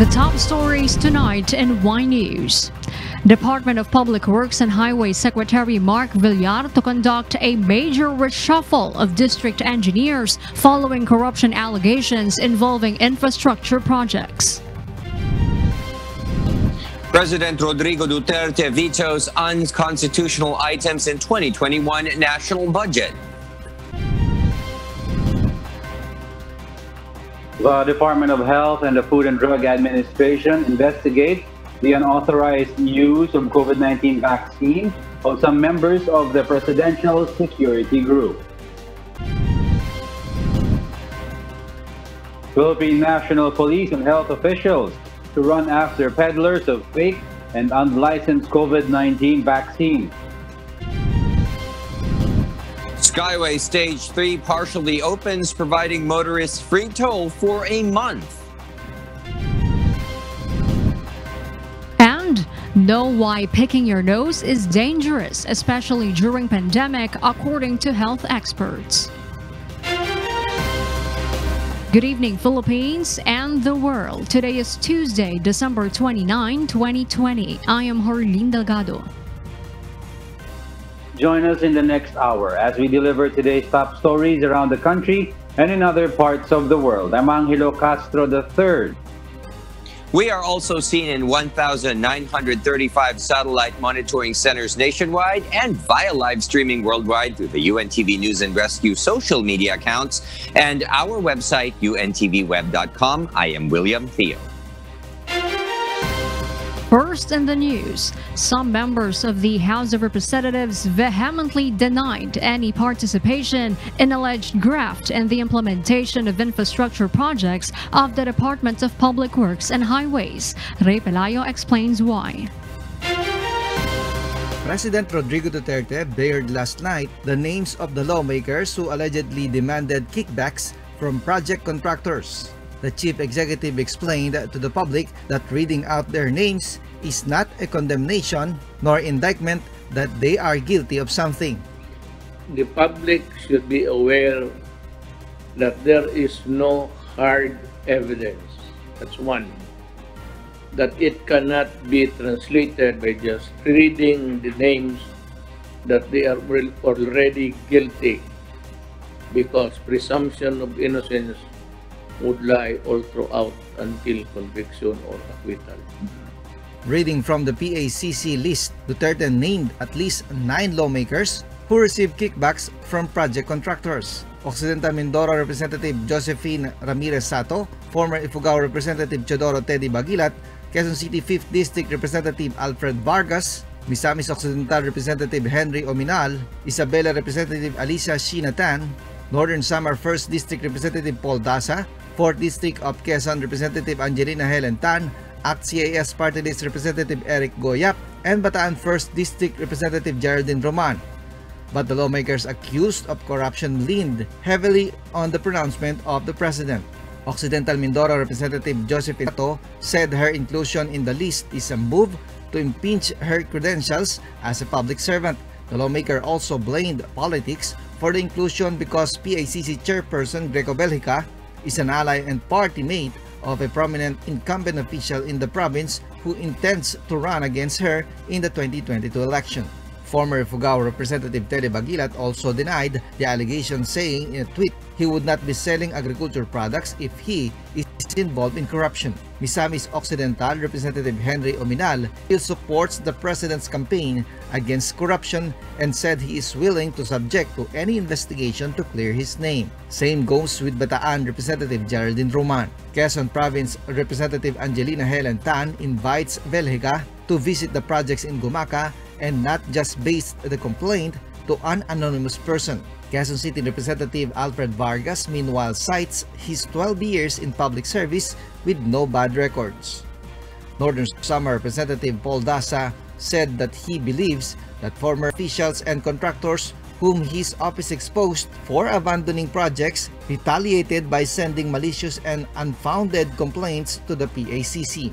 The top stories tonight in Y News. Department of Public Works and Highway Secretary Mark Villar to conduct a major reshuffle of district engineers following corruption allegations involving infrastructure projects. President Rodrigo Duterte vetoes unconstitutional items in 2021 national budget. The Department of Health and the Food and Drug Administration investigate the unauthorized use of COVID-19 vaccine of some members of the Presidential Security Group. Philippine National Police and health officials to run after peddlers of fake and unlicensed COVID-19 vaccine. Skyway Stage 3 partially opens, providing motorists free toll for a month. And know why picking your nose is dangerous, especially during pandemic, according to health experts. Good evening, Philippines and the world. Today is Tuesday, December 29, 2020. I am Harleen Delgado. Join us in the next hour as we deliver today's top stories around the country and in other parts of the world. I'm Angelo Castro III. We are also seen in 1,935 satellite monitoring centers nationwide and via live streaming worldwide through the UNTV News and Rescue social media accounts and our website, untvweb.com. I am William Theo. First in the news, some members of the House of Representatives vehemently denied any participation in alleged graft in the implementation of infrastructure projects of the Department of Public Works and Highways. Rey Pelayo explains why. President Rodrigo Duterte bared last night the names of the lawmakers who allegedly demanded kickbacks from project contractors. The chief executive explained to the public that reading out their names is not a condemnation nor indictment that they are guilty of something. The public should be aware that there is no hard evidence. That's one. That it cannot be translated by just reading the names that they are already guilty, because presumption of innocence would lie all throughout until conviction or acquittal. Reading from the PACC list, Duterte named at least 9 lawmakers who received kickbacks from project contractors. Occidental Mindoro Representative Josephine Ramirez Sato, former Ifugao Representative Teodoro Baguilat, Quezon City 5th District Representative Alfred Vargas, Misamis Occidental Representative Henry Ominal, Isabela Representative Alicia Shinatan, Northern Samar 1st District Representative Paul Dasa, 4th District of Quezon Representative Angelina Helen Tan, Act CAS Party List Representative Eric Goyap, and Bataan 1st District Representative Geraldine Roman. But the lawmakers accused of corruption leaned heavily on the pronouncement of the president. Occidental Mindoro Representative Josephine Ramirez Sato said her inclusion in the list is a move to impinge her credentials as a public servant. The lawmaker also blamed politics for the inclusion because PACC chairperson Greco Belgica is an ally and party mate of a prominent incumbent official in the province who intends to run against her in the 2022 election. Former Ifugao Representative Baguilat also denied the allegation, saying in a tweet he would not be selling agriculture products if he is involved in corruption. Misamis Occidental Representative Henry Ominal still supports the president's campaign against corruption and said he is willing to subject to any investigation to clear his name. Same goes with Bataan Representative Geraldine Roman. Quezon Province Representative Angelina Helen Tan invites Belgica to visit the projects in Gumaca and not just based the complaint to an anonymous person. Quezon City Representative Alfred Vargas meanwhile cites his 12 years in public service with no bad records. Northern Samar Representative Paul Dasa said that he believes that former officials and contractors whom his office exposed for abandoning projects retaliated by sending malicious and unfounded complaints to the PACC.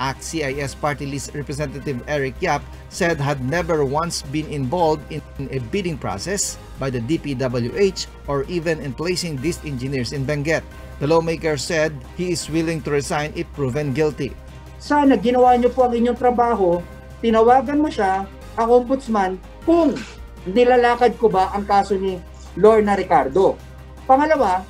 Act CIS Party List Representative Eric Goyap said had never once been involved in a bidding process by the DPWH or even in placing these engineers in Benguet. The lawmaker said he is willing to resign if proven guilty. Sana ginawa niyo po ang inyong trabaho, tinawagan mo siya, ang ombudsman, kung nilalakad ko ba ang kaso ni Lorna Ricardo. Pangalawa,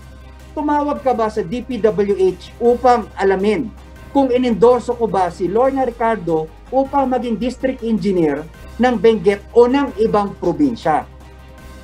tumawag ka ba sa DPWH upang alamin kung inendorso ko ba si Lorna Ricardo upang maging district engineer ng Benguet o ng ibang probinsya.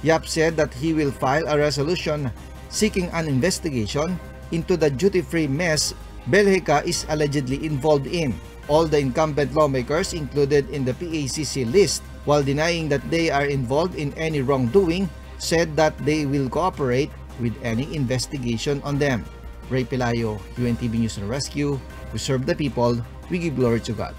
Yap said that he will file a resolution seeking an investigation into the duty-free mess Belgica is allegedly involved in. All the incumbent lawmakers included in the PACC list, while denying that they are involved in any wrongdoing, said that they will cooperate with any investigation on them. Ray Pelayo, UNTV News and Rescue. We serve the people, we give glory to God.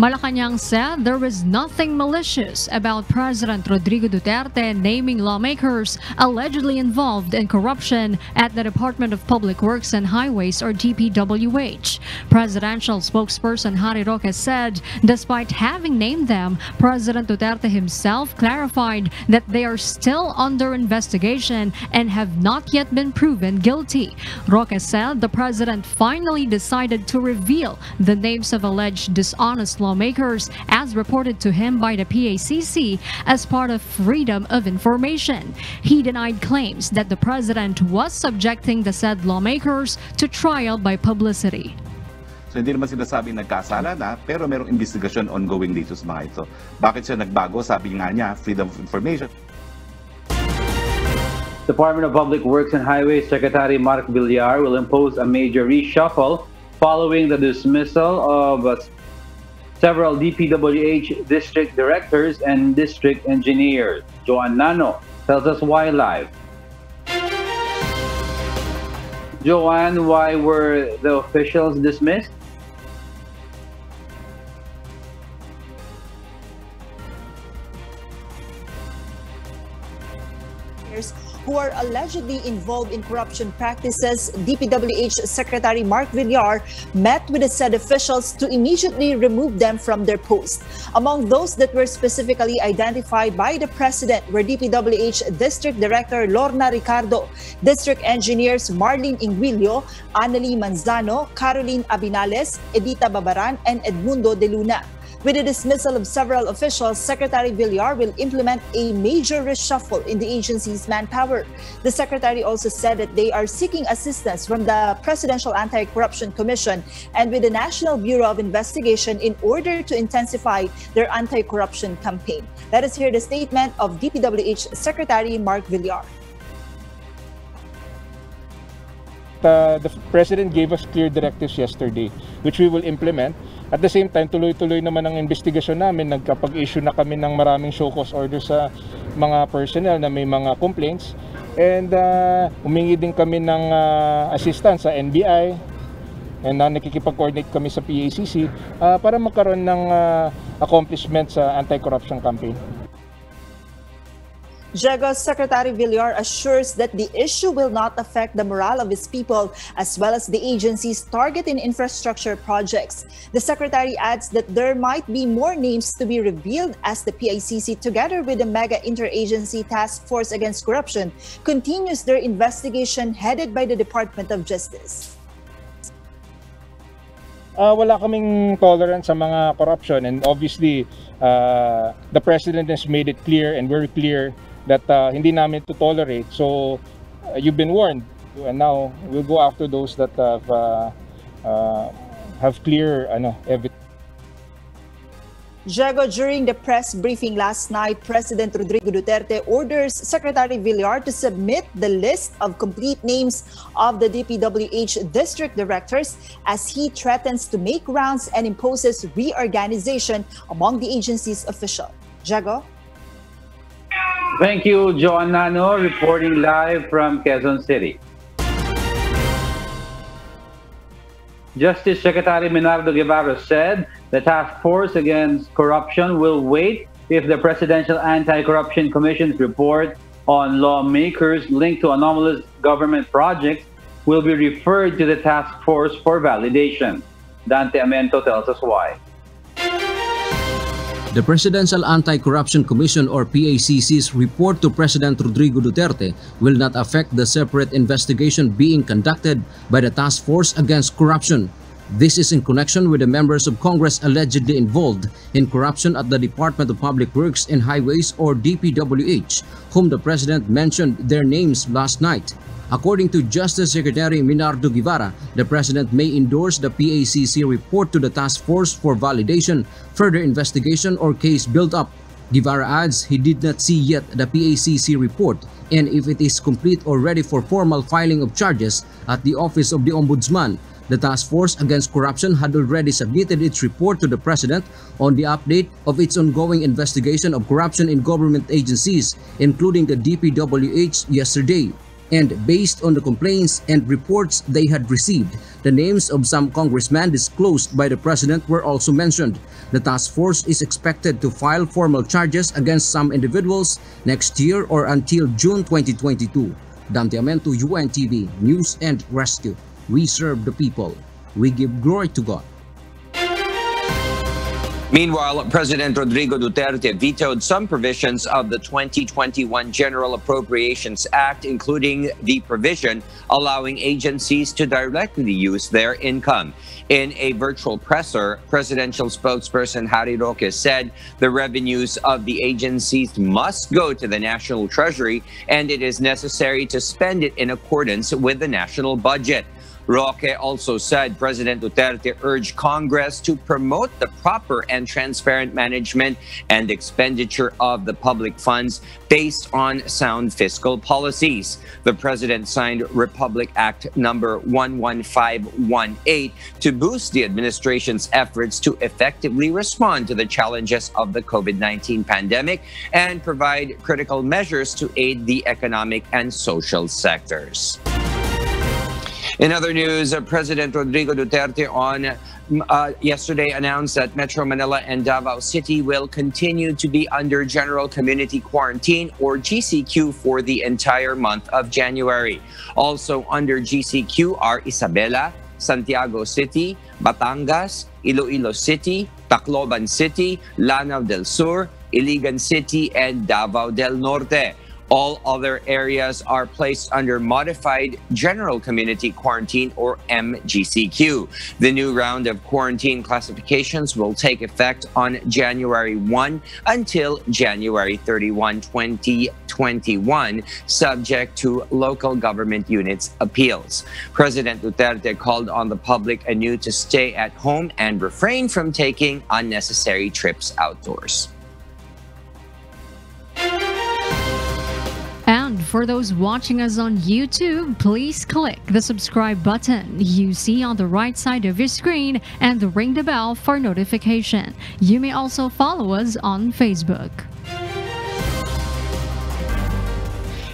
Malacanang said there was nothing malicious about President Rodrigo Duterte naming lawmakers allegedly involved in corruption at the Department of Public Works and Highways or DPWH. Presidential spokesperson Harry Roque said despite having named them, President Duterte himself clarified that they are still under investigation and have not yet been proven guilty. Roque said the president finally decided to reveal the names of alleged dishonest lawmakers as reported to him by the PACC as part of freedom of information. He denied claims that the president was subjecting the said lawmakers to trial by publicity. So hindi naman sinasabing nagkasala na, pero merong investigation ongoing dito sa mga ito. Bakit siya nagbago? Sabi nga niya, freedom of information. Department of Public Works and Highways Secretary Mark Villar will impose a major reshuffle following the dismissal of several DPWH district directors and district engineers. Joan Nano tells us why live. Joan, why were the officials dismissed? Who are allegedly involved in corruption practices, DPWH Secretary Mark Villar met with the said officials to immediately remove them from their post. Among those that were specifically identified by the president were DPWH District Director Lorna Ricardo, District Engineers Marlene Inguilio, Annalie Manzano, Caroline Abinales, Edita Babaran, and Edmundo De Luna. With the dismissal of several officials, Secretary Villar will implement a major reshuffle in the agency's manpower. The secretary also said that they are seeking assistance from the Presidential Anti-Corruption Commission and with the National Bureau of Investigation in order to intensify their anti-corruption campaign. Let us hear the statement of DPWH Secretary Mark Villar. The President gave us clear directives yesterday, which we will implement. At the same time, tuloy-tuloy naman ang investigasyon namin. Nagkapag-issue na kami ng maraming show cause order sa mga personnel na may mga complaints. And humingi din kami ng assistance sa NBI. And nakikipag-coordinate kami sa PACC para magkaroon ng accomplishment sa anti-corruption campaign. JEGOS Secretary Villar assures that the issue will not affect the morale of his people as well as the agency's target in infrastructure projects. The secretary adds that there might be more names to be revealed as the PICC, together with the Mega Interagency Task Force Against Corruption, continues their investigation headed by the Department of Justice. Wala kaming tolerance sa mga corruption, and obviously the President has made it clear and very clear that hindi namin to tolerate. So you've been warned, and now we'll go after those that have clear evidence. JEGO, during the press briefing last night, President Rodrigo Duterte orders Secretary Villar to submit the list of complete names of the DPWH district directors as he threatens to make rounds and imposes reorganization among the agency's officials. JEGO? Thank you, Joan Nano, reporting live from Quezon City. Justice Secretary Menardo Guevarra said the Task Force Against Corruption will wait if the Presidential Anti-Corruption Commission's report on lawmakers linked to anomalous government projects will be referred to the task force for validation. Dante Amento tells us why. The Presidential Anti-Corruption Commission or PACC's report to President Rodrigo Duterte will not affect the separate investigation being conducted by the Task Force Against Corruption. This is in connection with the members of Congress allegedly involved in corruption at the Department of Public Works and Highways or DPWH, whom the President mentioned their names last night. According to Justice Secretary Menardo Guevarra, the President may endorse the PACC report to the task force for validation, further investigation, or case build-up. Guevarra adds he did not see yet the PACC report, and if it is complete or ready for formal filing of charges at the Office of the Ombudsman. The Task Force Against Corruption had already submitted its report to the President on the update of its ongoing investigation of corruption in government agencies, including the DPWH, yesterday. And based on the complaints and reports they had received, the names of some congressmen disclosed by the President were also mentioned. The task force is expected to file formal charges against some individuals next year or until June 2022. Damtiamento, UNTV, News and Rescue. We serve the people. We give glory to God. Meanwhile, President Rodrigo Duterte vetoed some provisions of the 2021 General Appropriations Act, including the provision allowing agencies to directly use their income. In a virtual presser, presidential spokesperson Harry Roque said the revenues of the agencies must go to the national treasury and it is necessary to spend it in accordance with the national budget. Roque also said President Duterte urged Congress to promote the proper and transparent management and expenditure of the public funds based on sound fiscal policies. The President signed Republic Act No. 11518 to boost the administration's efforts to effectively respond to the challenges of the COVID-19 pandemic and provide critical measures to aid the economic and social sectors. In other news, President Rodrigo Duterte on yesterday announced that Metro Manila and Davao City will continue to be under General Community Quarantine or GCQ for the entire month of January. Also under GCQ are Isabela, Santiago City, Batangas, Iloilo City, Tacloban City, Lanao del Sur, Iligan City, and Davao del Norte. All other areas are placed under Modified General Community Quarantine or MGCQ. The new round of quarantine classifications will take effect on January 1 until January 31, 2021, subject to local government units' appeals. President Duterte called on the public anew to stay at home and refrain from taking unnecessary trips outdoors. And for those watching us on YouTube, please click the subscribe button you see on the right side of your screen and ring the bell for notification. You may also follow us on Facebook.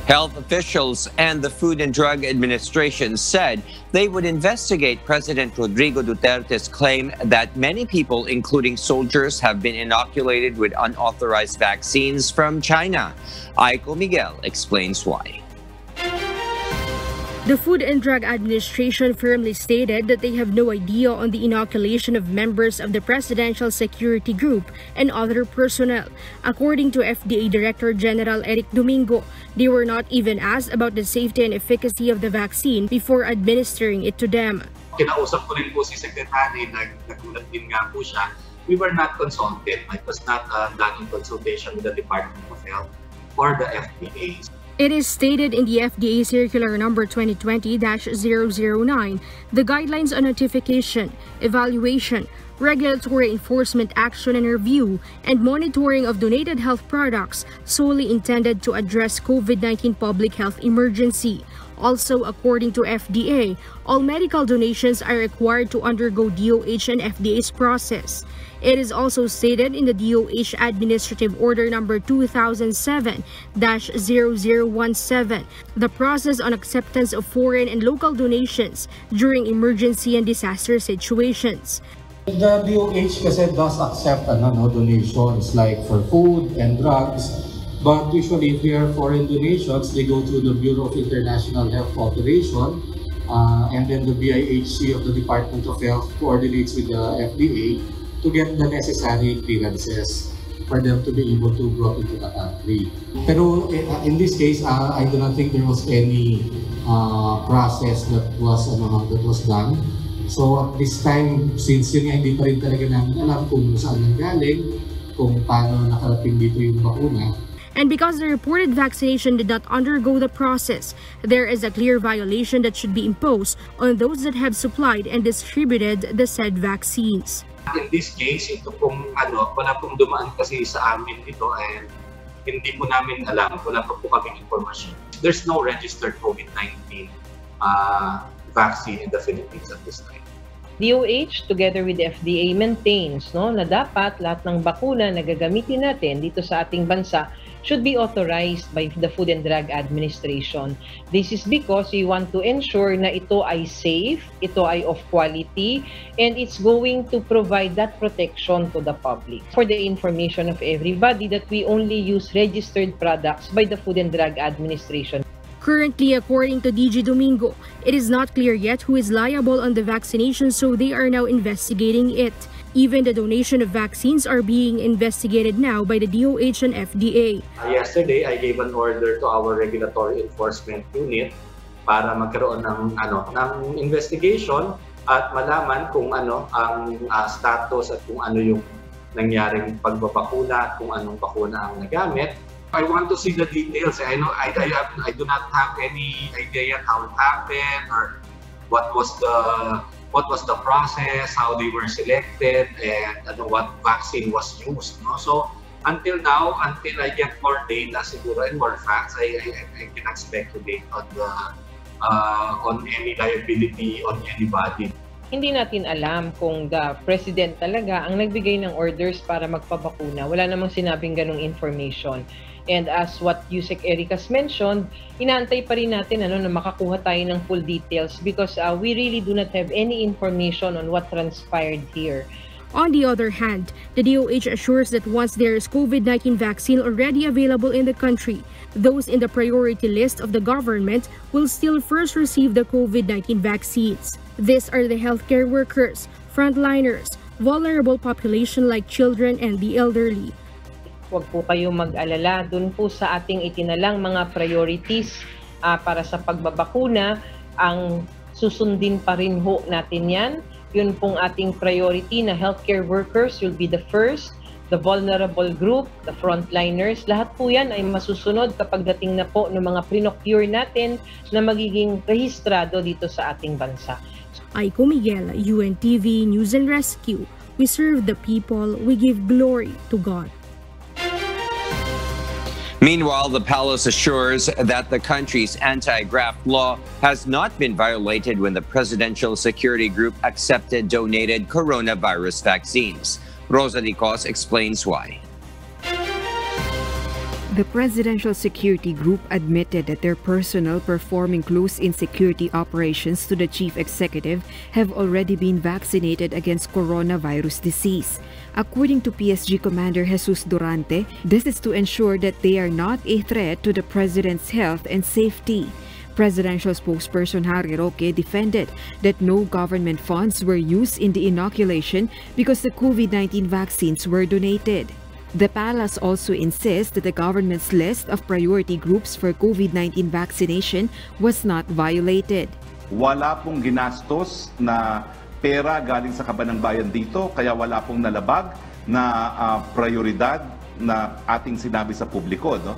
Health officials and the Food and Drug Administration said they would investigate President Rodrigo Duterte's claim that many people, including soldiers, have been inoculated with unauthorized vaccines from China. Aiko Miguel explains why. The Food and Drug Administration firmly stated that they have no idea on the inoculation of members of the Presidential Security Group and other personnel. According to FDA Director General Eric Domingo, they were not even asked about the safety and efficacy of the vaccine before administering it to them. Kinausap ko rin po si Secretary, nagulat din nga po siya. We were not consulted. It was not done in consultation with the Department of Health or the FDA. It is stated in the FDA Circular Number 2020-009, the guidelines on notification, evaluation, regulatory enforcement action and review, and monitoring of donated health products solely intended to address COVID-19 public health emergency. Also, according to FDA, all medical donations are required to undergo DOH and FDA's process. It is also stated in the DOH Administrative Order No. 2007-0017, the process on acceptance of foreign and local donations during emergency and disaster situations. The DOH kasi does accept donations like for food and drugs. But usually, if they are foreign donations, they go through the Bureau of International Health Cooperation, and then the BIHC of the Department of Health coordinates with the FDA to get the necessary clearances. for them to be able to grow up into the country. Pero in this case, I do not think there was any process that was done. So at this time, since yun nga, hindi pa rin talaga namin alam kung saan ang galing, kung paano nakarating dito yung bakuna. And because the reported vaccination did not undergo the process, there is a clear violation that should be imposed on those that have supplied and distributed the said vaccines. In this case, ito pong wala pong dumaan kasi sa amin ito and hindi po namin alam, wala pa po kaming information. There's no registered COVID-19 vaccine in the Philippines at this time. DOH together with the FDA maintains na dapat lahat ng bakuna na gagamitin natin dito sa ating bansa should be authorized by the Food and Drug Administration. This is because we want to ensure na ito ay safe, ito ay of quality, and it's going to provide that protection to the public. For the information of everybody that we only use registered products by the Food and Drug Administration. Currently, according to DG Domingo, it is not clear yet who is liable on the vaccination, so they are now investigating it. Even the donation of vaccines are being investigated now by the DOH and FDA. Yesterday, I gave an order to our regulatory enforcement unit para magkaroon ng ng investigation at malaman kung ano ang status at kung ano yung nangyaring pagbabakuna, kung anong bakuna ang nagamit. I want to see the details. I know I do not have any idea how it happened or what was the process, how they were selected, and what vaccine was used. No? So until now, until I get more data, siguro, and more facts, I cannot speculate on any liability on anybody. Hindi natin alam kung the president talaga ang nagbigay ng orders para magpabakuna. Wala namang sinabing ganong information. And as what Yusek Eric has mentioned, inaantay pa rin natin na makakuha tayo ng full details because we really do not have any information on what transpired here. On the other hand, the DOH assures that once there is COVID-19 vaccine already available in the country, those in the priority list of the government will still first receive the COVID-19 vaccines. These are the healthcare workers, frontliners, vulnerable population like children and the elderly. Huwag po kayong mag-alala dun po sa ating itinalang mga priorities para sa pagbabakuna. Ang susundin pa rin ho natin yan. Yun pong ating priority na healthcare workers will be the first, the vulnerable group, the frontliners. Lahat po yan ay masusunod kapag dating na po ng mga pinocure natin na magiging rehistrado dito sa ating bansa. Aiko Miguel, UNTV News and Rescue. We serve the people, we give glory to God. Meanwhile, the palace assures that the country's anti-graft law has not been violated when the presidential security group accepted donated coronavirus vaccines. Rosa Dicos explains why. The presidential security group admitted that their personnel performing close-in security operations to the chief executive have already been vaccinated against coronavirus disease. According to PSG commander Jesus Durante, this is to ensure that they are not a threat to the president's health and safety. Presidential spokesperson Harry Roque defended that no government funds were used in the inoculation because the COVID-19 vaccines were donated. The palace also insists that the government's list of priority groups for COVID-19 vaccination was not violated. Wala pong ginastos na pera galing sa kaban ng bayan dito, kaya wala pong nalabag na prioridad na ating sinabi sa publiko. No?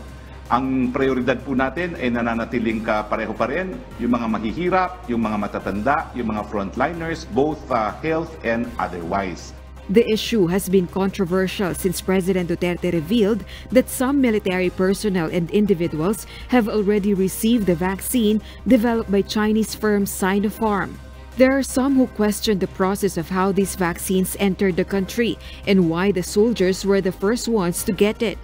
Ang prioridad po natin ay nananatiling kapareho pa rin, yung mga mahihirap, yung mga matatanda, yung mga frontliners, both health and otherwise. The issue has been controversial since President Duterte revealed that some military personnel and individuals have already received the vaccine developed by Chinese firm Sinopharm. There are some who question the process of how these vaccines entered the country and why the soldiers were the first ones to get it.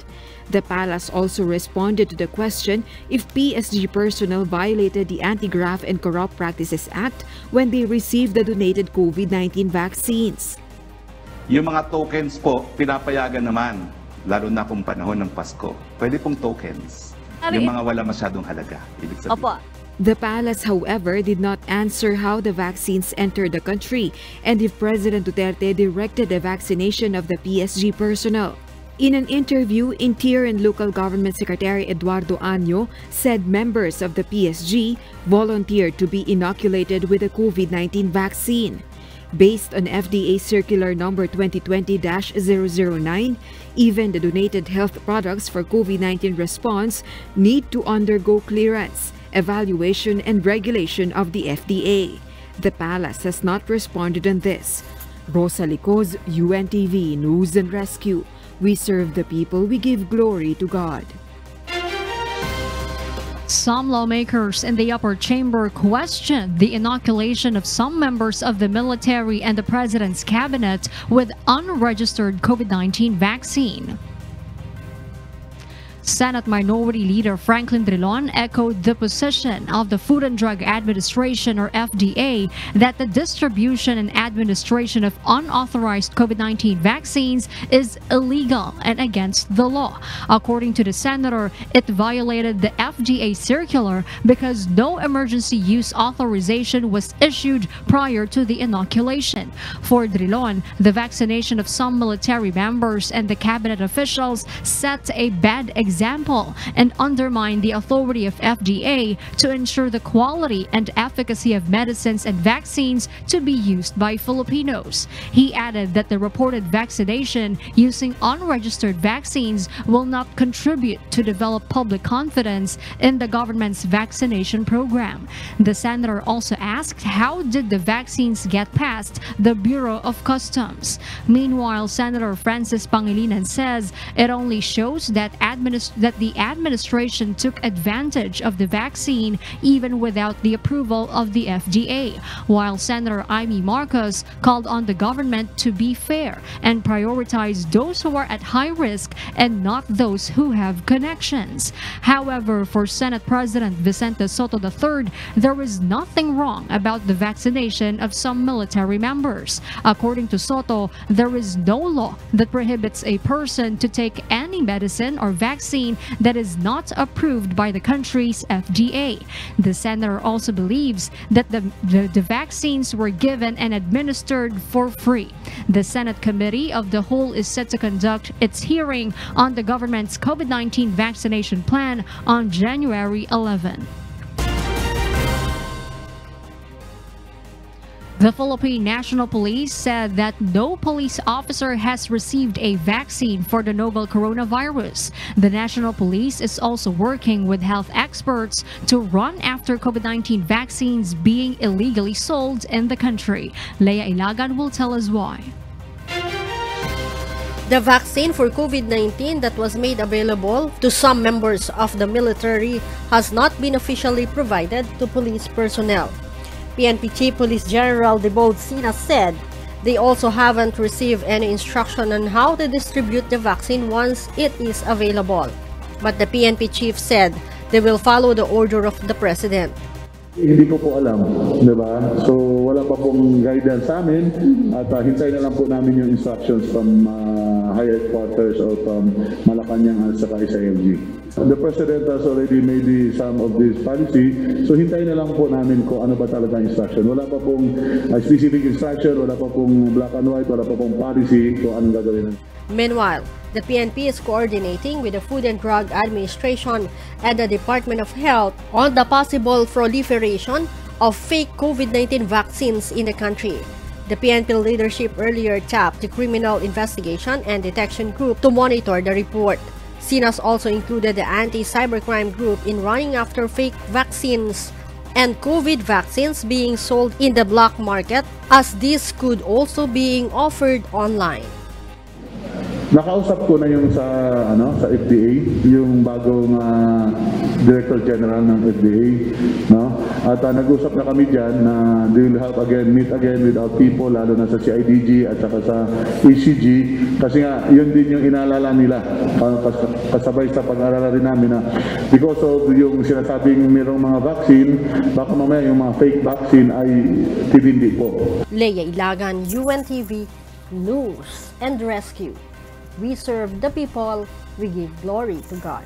The palace also responded to the question if PSG personnel violated the Anti-Graft and Corrupt Practices Act when they received the donated COVID-19 vaccines. Yung mga tokens po, pinapayagan naman, lalo na kung panahon ng Pasko. Pwede pong tokens, yung mga wala masyadong halaga. Ibig sabihin. Opo. The palace, however, did not answer how the vaccines entered the country and if President Duterte directed the vaccination of the PSG personnel. In an interview, Interior and Local Government Secretary Eduardo Año said members of the PSG volunteered to be inoculated with the COVID-19 vaccine. Based on FDA Circular Number 2020-009, even the donated health products for COVID-19 response need to undergo clearance, evaluation, and regulation of the FDA. The palace has not responded on this. Rosa Licoz, UNTV News and Rescue. We serve the people, we give glory to God. Some lawmakers in the upper chamber questioned the inoculation of some members of the military and the president's cabinet with unregistered COVID-19 vaccine. Senate Minority Leader Franklin Drilon echoed the position of the Food and Drug Administration or FDA that the distribution and administration of unauthorized COVID-19 vaccines is illegal and against the law. According to the senator, it violated the FDA circular because no emergency use authorization was issued prior to the inoculation. For Drilon, the vaccination of some military members and the cabinet officials set a bad example and undermine the authority of FDA to ensure the quality and efficacy of medicines and vaccines to be used by Filipinos. He added that the reported vaccination using unregistered vaccines will not contribute to develop public confidence in the government's vaccination program. The senator also asked how did the vaccines get past the Bureau of Customs. Meanwhile, Senator Francis Pangilinan says it only shows that the administration took advantage of the vaccine even without the approval of the FDA, while Senator Amy Marcos called on the government to be fair and prioritize those who are at high risk and not those who have connections. However, for Senate President Vicente Soto III, there is nothing wrong about the vaccination of some military members. According to Soto, there is no law that prohibits a person to take any medicine or vaccine that is not approved by the country's FDA. The senator also believes that the vaccines were given and administered for free. The Senate Committee of the Whole is set to conduct its hearing on the government's COVID-19 vaccination plan on January 11. The Philippine National Police said that no police officer has received a vaccine for the novel coronavirus. The National Police is also working with health experts to run after COVID-19 vaccines being illegally sold in the country. Lea Ilagan will tell us why. The vaccine for COVID-19 that was made available to some members of the military has not been officially provided to police personnel. PNP Chief Police General Debod Sina said they also haven't received any instruction on how to distribute the vaccine once it is available. But the PNP Chief said they will follow the order of the President. Hindi ko po alam, diba? So wala pa pong guidance sa amin at hintay na lang po namin yung instructions from higher quarters or from Malacanang at saka SIMG. The President has already made some of this policy, so hintay na lang po namin kung ano ba talaga instruction. Wala pa pong specific instruction, wala pa pong black and white, wala pa pong policy kung anong gagawin. Meanwhile, the PNP is coordinating with the Food and Drug Administration and the Department of Health on the possible proliferation of fake COVID-19 vaccines in the country. The PNP leadership earlier tapped the Criminal Investigation and Detection Group to monitor the report. Sinas also included the Anti-Cybercrime Group in running after fake vaccines and COVID vaccines being sold in the black market, as these could also be offered online. Nakausap ko na yung sa FDA, yung bagong Director General ng FDA, no? At nag-usap na kami diyan na they will meet again with our people, lalo na sa CIDG at saka sa PCG, kasi nga yun din yung inaalala nila kasabay sa pag-aaralan namin na because of yung sinasabing mayroong mga vaccine, baka mamaya yung mga fake vaccine ay titindi po. Lea Ilagan, UNTV News and Rescue. We serve the people, we give glory to God.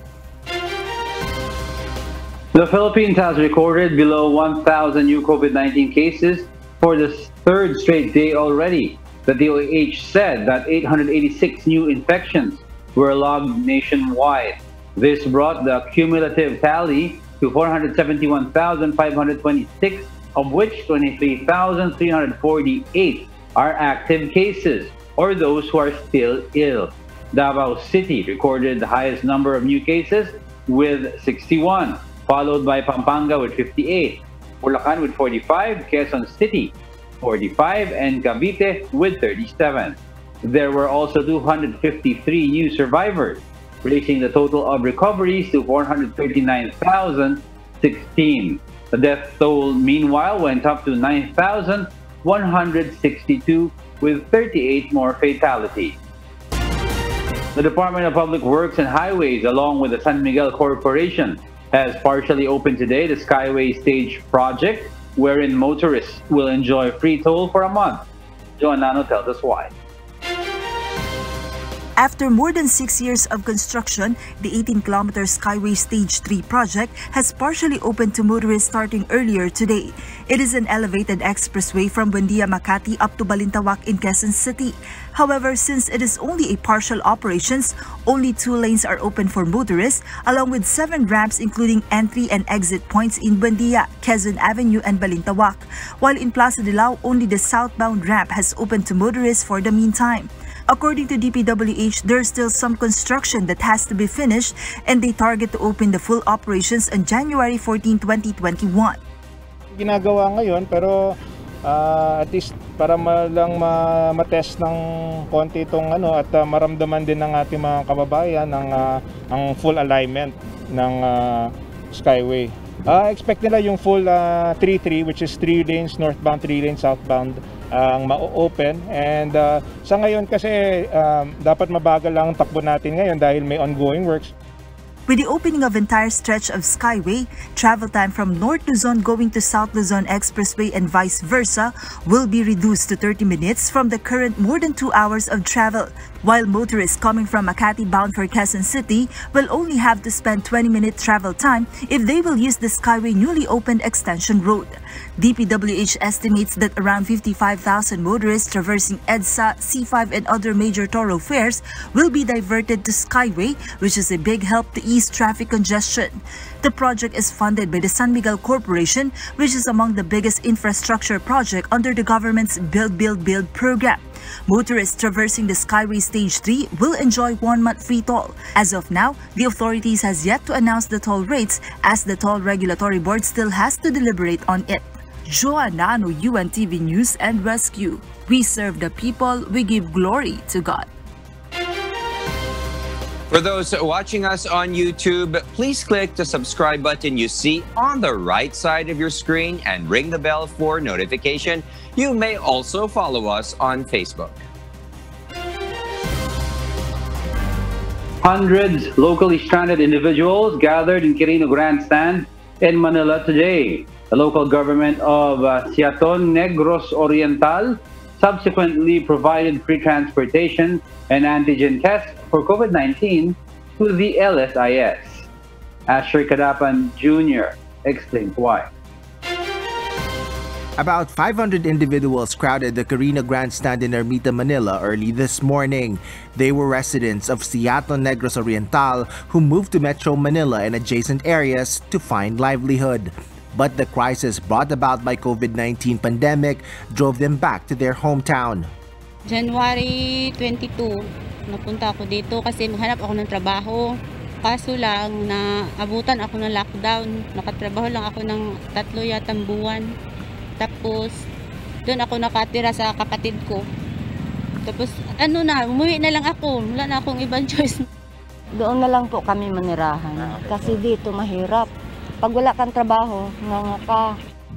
The Philippines has recorded below 1,000 new COVID-19 cases for the third straight day already. The DOH said that 886 new infections were logged nationwide. This brought the cumulative tally to 471,526, of which 23,348 are active cases or those who are still ill. Davao City recorded the highest number of new cases with 61, followed by Pampanga with 58, Bulacan with 45, Quezon City 45, and Cavite with 37. There were also 253 new survivors, raising the total of recoveries to 439,016. The death toll, meanwhile, went up to 9,162, with 38 more fatalities. The Department of Public Works and Highways, along with the San Miguel Corporation, has partially opened today the Skyway Stage project, wherein motorists will enjoy free toll for a month. Joan Nano tells us why. After more than 6 years of construction, the 18-kilometer Skyway Stage 3 project has partially opened to motorists starting earlier today. It is an elevated expressway from Buendia, Makati up to Balintawak in Quezon City. However, since it is only a partial operations, only 2 lanes are open for motorists, along with 7 ramps including entry and exit points in Buendia, Quezon Avenue, and Balintawak, while in Plaza de Lao, only the southbound ramp has opened to motorists for the meantime. According to DPWH, there's still some construction that has to be finished, and they target to open the full operations on January 14, 2021. Ginagawa ngayon, pero at least para lang matest ng konti itong at maramdaman din ng ating mga kababayan ang full alignment ng Skyway. Expect nila yung full 3-3, which is 3 lanes northbound, 3 lanes southbound, ang ma-open, and sa ngayon kasi dapat mabagal lang ang takbo natin ngayon dahil may ongoing works. With the opening of entire stretch of Skyway, travel time from North Luzon going to South Luzon Expressway and vice versa will be reduced to 30 minutes from the current more than 2 hours of travel, while motorists coming from Makati bound for Quezon City will only have to spend 20-minute travel time if they will use the Skyway newly opened extension road. DPWH estimates that around 55,000 motorists traversing EDSA, C5, and other major thoroughfares will be diverted to Skyway, which is a big help to ease traffic congestion. The project is funded by the San Miguel Corporation, which is among the biggest infrastructure project under the government's Build, Build, Build program. Motorists traversing the Skyway Stage 3 will enjoy 1 month free toll. As of now, the authorities has yet to announce the toll rates as the Toll Regulatory Board still has to deliberate on it. Joanna Ano, UNTV News and Rescue. We serve the people, we give glory to God. For those watching us on YouTube, please click the subscribe button you see on the right side of your screen and ring the bell for notification. You may also follow us on Facebook. Hundreds locally stranded individuals gathered in Quirino Grandstand in Manila today. The local government of Siaton, Negros Oriental subsequently provided free transportation and antigen tests for COVID-19 to the LSIS. Asher Kadapan Jr. explains why. About 500 individuals crowded the Quirino Grandstand in Ermita, Manila early this morning. They were residents of Siaton, Negros Oriental who moved to Metro Manila and adjacent areas to find livelihood. But the crisis brought about by COVID-19 pandemic drove them back to their hometown. January 22, napunta ako dito kasi maghanap ako ng trabaho. Kaso lang na abutan ako ng lockdown. Nakatrabaho lang ako ng 3 yatang buwan. Tapos doon ako nakatira sa kapatid ko. Tapos umuwi na lang ako. Wala na akong ibang choice. Doon na lang po kami manirahan kasi dito mahirap. Pag wala kang trabaho, nganga ka.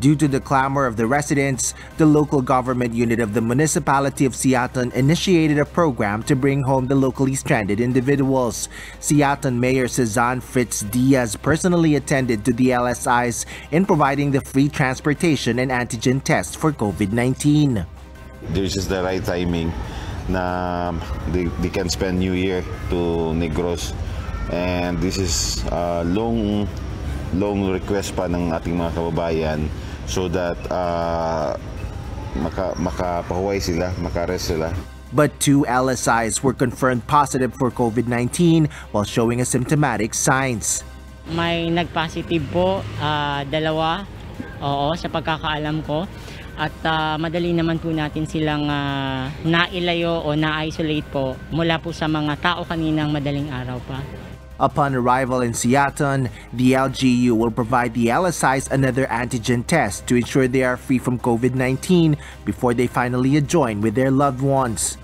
Due to the clamor of the residents, the local government unit of the municipality of Siaton initiated a program to bring home the locally stranded individuals. Siaton Mayor Cezanne Fritz Diaz personally attended to the LSIs in providing the free transportation and antigen tests for COVID-19. This is the right timing na they can spend New Year to Negros, and this is long request pa ng ating mga kababayan so that makapahuway sila, makarest sila. but 2 LSIs were confirmed positive for COVID-19 while showing asymptomatic signs. May nag-positive po, dalawa, oo, sa pagkakaalam ko. At madali naman po natin silang nailayo o na-isolate po mula po sa mga tao kaninang madaling araw pa. Upon arrival in Siaton, the LGU will provide the LSIs another antigen test to ensure they are free from COVID-19 before they finally adjoin with their loved ones.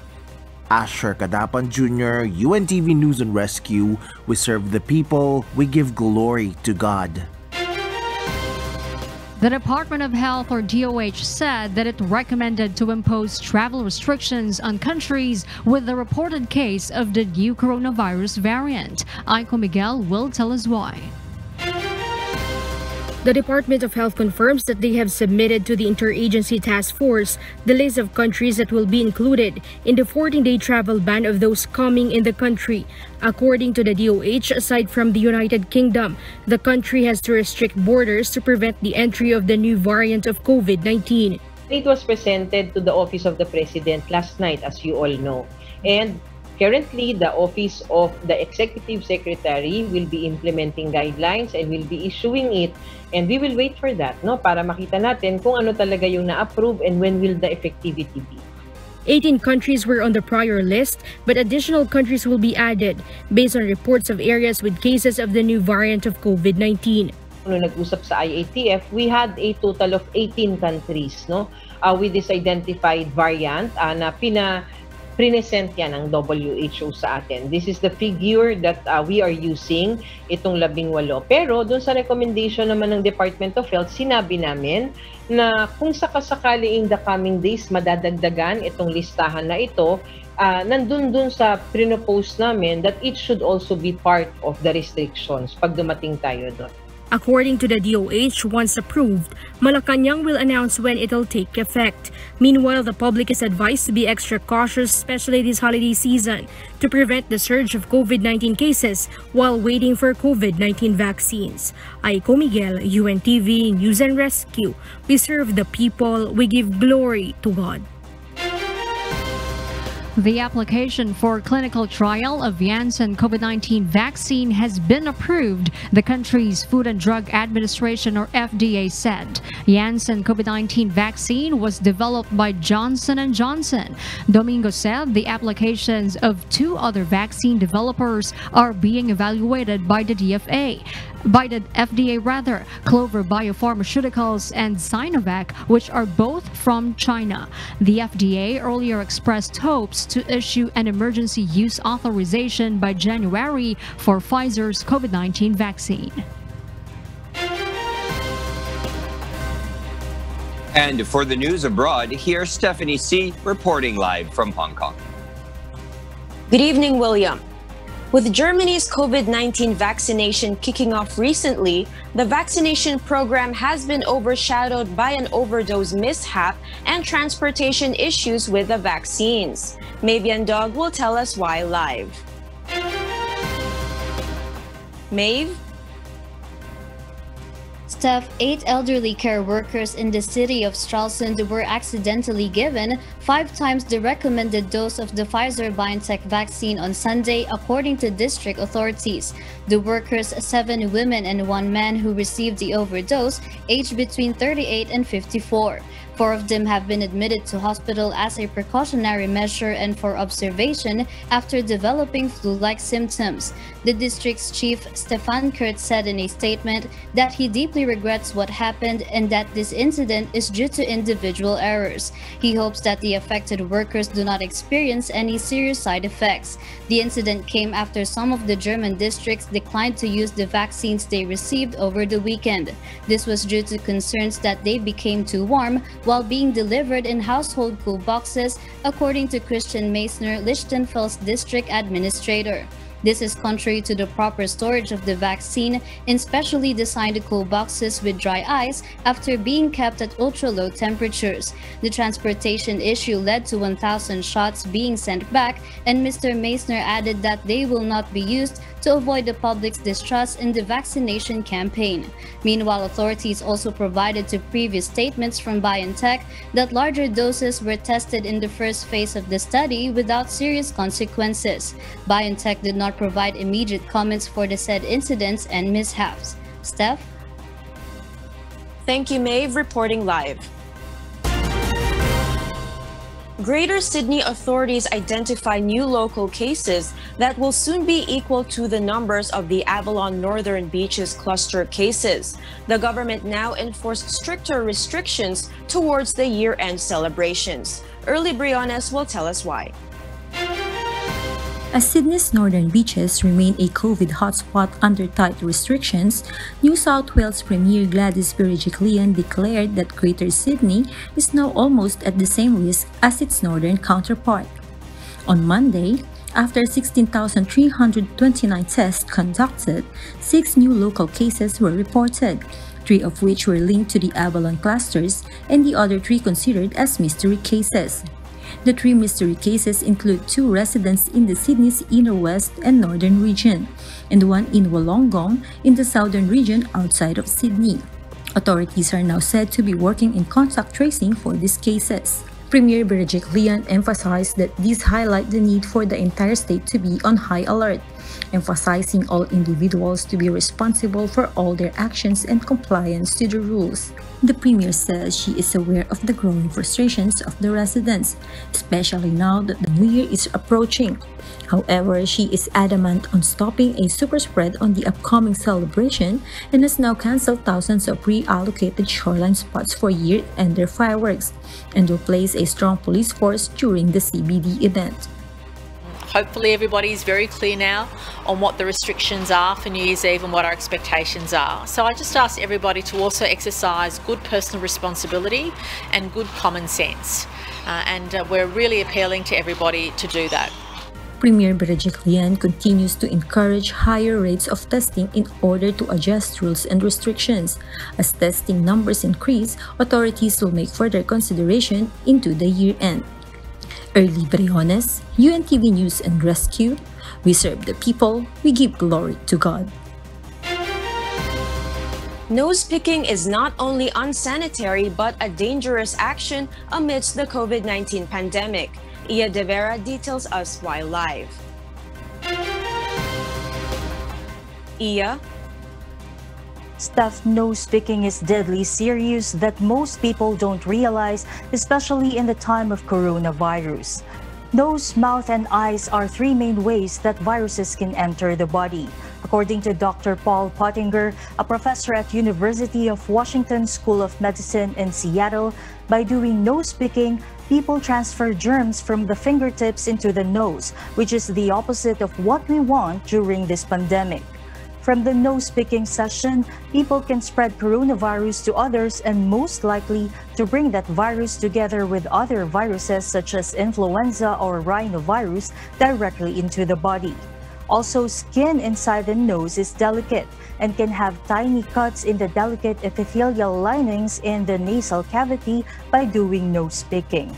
Asher Kadapan Jr., UNTV News and Rescue, we serve the people, we give glory to God. The Department of Health or DOH said that it recommended to impose travel restrictions on countries with the reported case of the new coronavirus variant. Aiko Miguel will tell us why. The Department of Health confirms that they have submitted to the Interagency Task Force the list of countries that will be included in the 14-day travel ban of those coming in the country. According to the DOH, aside from the United Kingdom, the country has to restrict borders to prevent the entry of the new variant of COVID-19. It was presented to the Office of the President last night, as you all know. And currently, the Office of the Executive Secretary will be implementing guidelines and will be issuing it, and we will wait for that, no, para makita natin kung ano talaga yung na-approve and when will the effectivity be. 18 countries were on the prior list, but additional countries will be added based on reports of areas with cases of the new variant of COVID-19. Nung nag-usap sa IATF, we had a total of 18 countries, no, with this identified variant na Prinesent yan ang WHO sa atin. This is the figure that we are using, itong 18. Pero doon sa recommendation naman ng Department of Health, sinabi namin na kung sakasakali in the coming days madadagdagan itong listahan na ito, nandun sa pre-post namin that it should also be part of the restrictions pag dumating tayo doon. According to the DOH, once approved, Malacanang will announce when it'll take effect. Meanwhile, the public is advised to be extra cautious, especially this holiday season, to prevent the surge of COVID-19 cases while waiting for COVID-19 vaccines. Aiko Miguel, UNTV News and Rescue. We serve the people, we give glory to God. The application for clinical trial of Janssen COVID-19 vaccine has been approved, the country's Food and Drug Administration or FDA said. Janssen COVID-19 vaccine was developed by Johnson & Johnson. Domingo said the applications of 2 other vaccine developers are being evaluated by the FDA, Clover Biopharmaceuticals and Sinovac, which are both from China. The FDA earlier expressed hopes to issue an emergency use authorization by January for Pfizer's COVID-19 vaccine. And for the news abroad, here's Stephanie C. reporting live from Hong Kong. Good evening, William. With Germany's COVID-19 vaccination kicking off recently, the vaccination program has been overshadowed by an overdose mishap and transportation issues with the vaccines. Mavian Dog will tell us why live. Maeve? Staff, 8 elderly care workers in the city of Stralsund were accidentally given 5 times the recommended dose of the Pfizer-BioNTech vaccine on Sunday, according to district authorities. The workers, 7 women and 1 man who received the overdose, aged between 38 and 54. 4 of them have been admitted to hospital as a precautionary measure and for observation after developing flu-like symptoms. The district's chief, Stefan Kurt, said in a statement that he deeply regrets what happened and that this incident is due to individual errors. He hopes that the affected workers do not experience any serious side effects. The incident came after some of the German districts declined to use the vaccines they received over the weekend. This was due to concerns that they became too warm while being delivered in household cool boxes, according to Christian Meissner, Lichtenfeld's district administrator. This is contrary to the proper storage of the vaccine in specially designed cool boxes with dry ice after being kept at ultra-low temperatures. The transportation issue led to 1,000 shots being sent back, and Mr. Meissner added that they will not be used to avoid the public's distrust in the vaccination campaign. Meanwhile, authorities also provided to previous statements from BioNTech that larger doses were tested in the first phase of the study without serious consequences. BioNTech did not provide immediate comments for the said incidents and mishaps. Steph? Thank you, Maeve, reporting live. Greater Sydney authorities identify new local cases that will soon be equal to the numbers of the Avalon Northern Beaches cluster cases. The government now enforced stricter restrictions towards the year-end celebrations. Early Briones will tell us why. As Sydney's northern beaches remain a COVID hotspot under tight restrictions, New South Wales Premier Gladys Berejiklian declared that Greater Sydney is now almost at the same risk as its northern counterpart. On Monday, after 16,329 tests conducted, 6 new local cases were reported, 3 of which were linked to the Avalon clusters and the other 3 considered as mystery cases. The 3 mystery cases include 2 residents in the Sydney's inner west and northern region, and 1 in Wollongong in the southern region outside of Sydney. Authorities are now said to be working in contact tracing for these cases. Premier Berejiklian emphasized that these highlight the need for the entire state to be on high alert, emphasizing all individuals to be responsible for all their actions and compliance to the rules. The Premier says she is aware of the growing frustrations of the residents, especially now that the New Year is approaching. However, she is adamant on stopping a superspread on the upcoming celebration and has now cancelled thousands of pre-allocated shoreline spots for year-ender fireworks, and will place a strong police force during the CBD event. Hopefully everybody's very clear now on what the restrictions are for New Year's Eve and what our expectations are. So I just ask everybody to also exercise good personal responsibility and good common sense. We're really appealing to everybody to do that. Premier Berejiklian continues to encourage higher rates of testing in order to adjust rules and restrictions. As testing numbers increase, authorities will make further consideration into the year-end. Early Briones, UNTV News and Rescue. We serve the people, we give glory to God. Nose-picking is not only unsanitary but a dangerous action amidst the COVID-19 pandemic. Ia De Vera details us why live. Ia? Steph, nose-picking is deadly serious that most people don't realize, especially in the time of coronavirus. Nose, mouth, and eyes are 3 main ways that viruses can enter the body. According to Dr. Paul Pottinger, a professor at University of Washington School of Medicine in Seattle, by doing nose-picking, people transfer germs from the fingertips into the nose, which is the opposite of what we want during this pandemic. From the nose-picking session, people can spread coronavirus to others and most likely to bring that virus together with other viruses such as influenza or rhinovirus directly into the body. Also, skin inside the nose is delicate and can have tiny cuts in the delicate epithelial linings in the nasal cavity by doing nose-picking.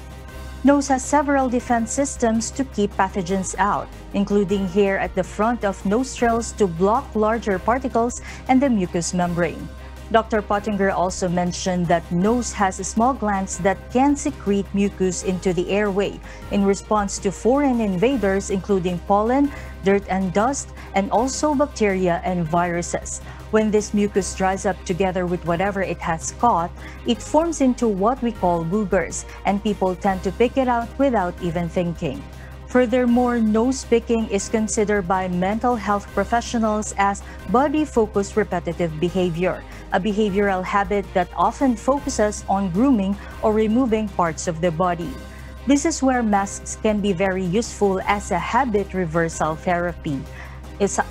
Nose has several defense systems to keep pathogens out, including hair at the front of nostrils to block larger particles and the mucous membrane. Dr. Pottinger also mentioned that nose has small glands that can secrete mucus into the airway in response to foreign invaders, including pollen, dirt and dust, and also bacteria and viruses. When this mucus dries up together with whatever it has caught, it forms into what we call boogers, and people tend to pick it out without even thinking. Furthermore, nose-picking is considered by mental health professionals as body-focused repetitive behavior, a behavioral habit that often focuses on grooming or removing parts of the body. This is where masks can be very useful as a habit reversal therapy.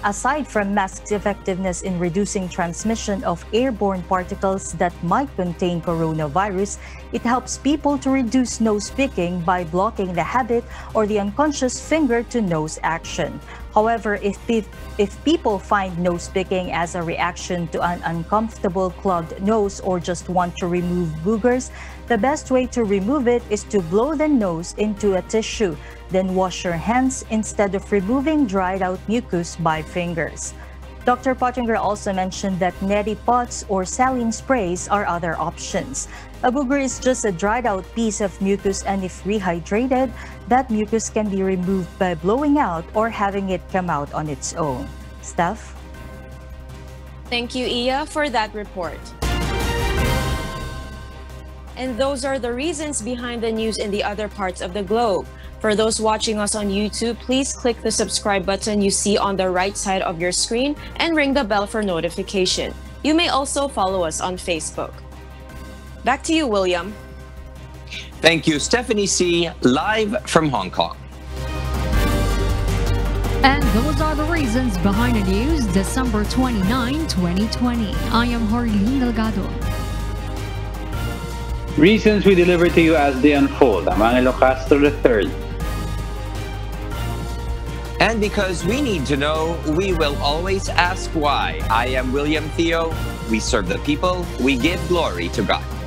Aside from masks' effectiveness in reducing transmission of airborne particles that might contain coronavirus, it helps people to reduce nose-picking by blocking the habit or the unconscious finger-to-nose action. However, if people find nose-picking as a reaction to an uncomfortable clogged nose or just want to remove boogers, The best way to remove it is to blow the nose into a tissue, then wash your hands instead of removing dried out mucus by fingers. Dr. Pottinger also mentioned that neti pots or saline sprays are other options. A booger is just a dried out piece of mucus, and if rehydrated, that mucus can be removed by blowing out or having it come out on its own. Steph? Thank you, Iya, for that report. And those are the reasons behind the news in the other parts of the globe. For those watching us on YouTube, please click the subscribe button you see on the right side of your screen and ring the bell for notification. You may also follow us on Facebook. Back to you, William. Thank you, Stephanie C., live from Hong Kong. And those are the reasons behind the news, December 29, 2020. I am Harleen Delgado. Reasons we deliver to you as they unfold. I'm Angelo Castro III. And because we need to know, we will always ask why. I am William Theo. We serve the people. We give glory to God.